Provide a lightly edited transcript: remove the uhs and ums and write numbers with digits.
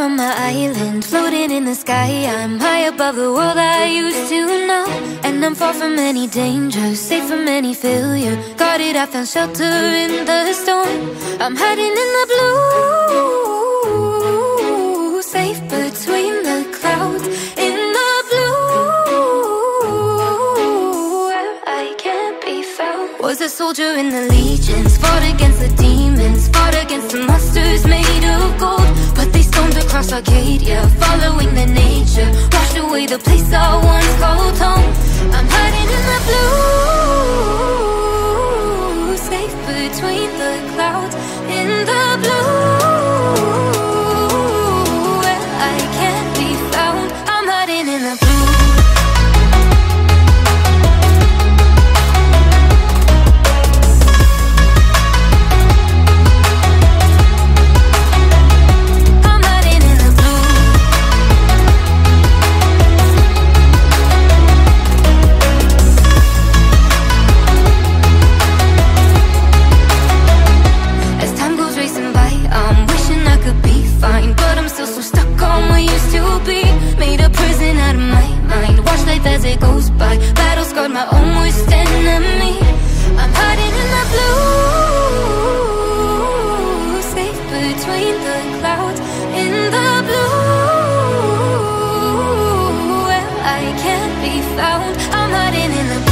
On my island, floating in the sky, I'm high above the world I used to know. And I'm far from any danger, safe from any failure. Guarded, I found shelter in the storm. I'm hiding in the blue, safe between the clouds. In the blue, where I can't be found. Was a soldier in the legions, fought against the demons, fought against the monsters made of gold. Across Arcadia, following the nature, washed away the place I once called home. I'm hiding in the blue, safe between the clouds. In the blue, where I can't be found. I'm hiding in the blue. As it goes by, battle scarred my own worst enemy. I'm hiding in the blue, safe between the clouds. In the blue, where I can't be found. I'm hiding in the blue.